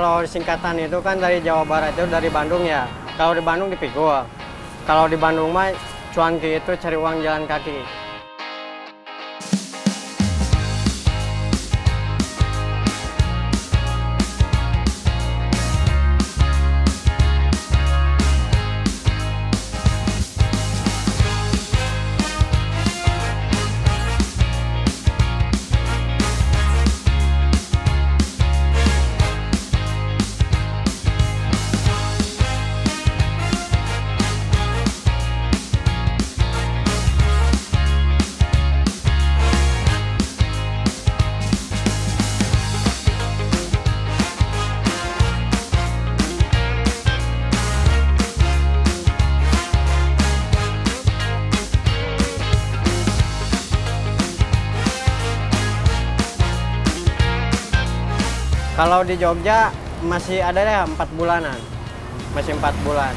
Kalau singkatan itu kan dari Jawa Barat itu dari Bandung ya. Kalau di Bandung dipikul. Kalau di Bandung mah cuanki itu cari uang jalan kaki. Kalau di Jogja masih ada ya 4 bulanan, masih 4 bulan.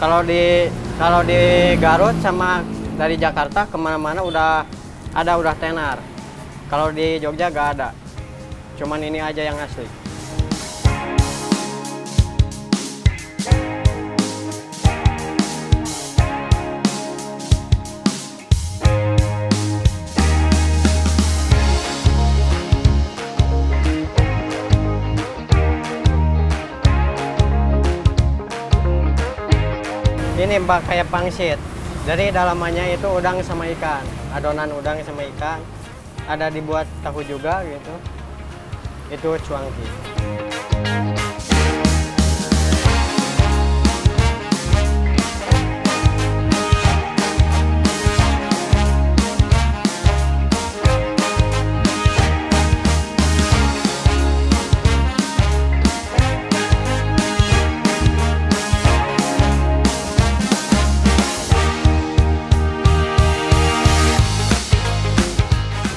Kalau di Garut sama dari Jakarta kemana-mana udah tenar. Kalau di Jogja gak ada, cuman ini aja yang asli. Ini mbak kayak pangsit, jadi dalamannya itu udang sama ikan, adonan udang sama ikan, ada dibuat tahu juga gitu, itu cuangki.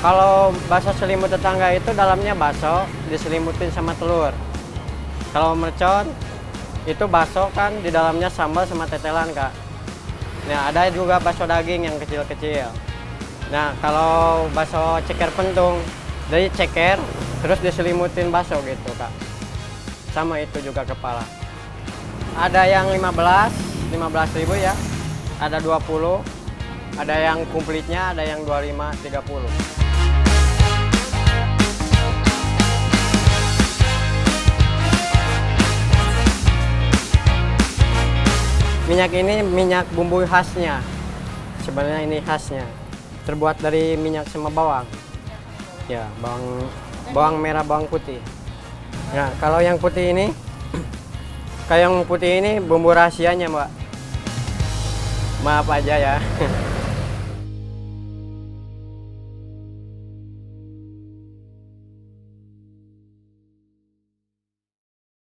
Kalau bakso selimut tetangga itu dalamnya bakso diselimutin sama telur. Kalau mercon itu bakso kan di dalamnya sambal sama tetelan, Kak. Nah, ada juga bakso daging yang kecil-kecil. Nah, kalau bakso ceker pentung, jadi ceker terus diselimutin bakso gitu, Kak. Sama itu juga kepala. Ada yang 15.000 ya. Ada 20. Ada yang komplitnya, ada yang 25, 30. Minyak ini minyak bumbu khasnya, sebenarnya ini khasnya, terbuat dari minyak sama bawang, ya bawang merah, bawang putih. Nah kalau yang putih ini, bumbu rahasianya mbak, maaf aja ya.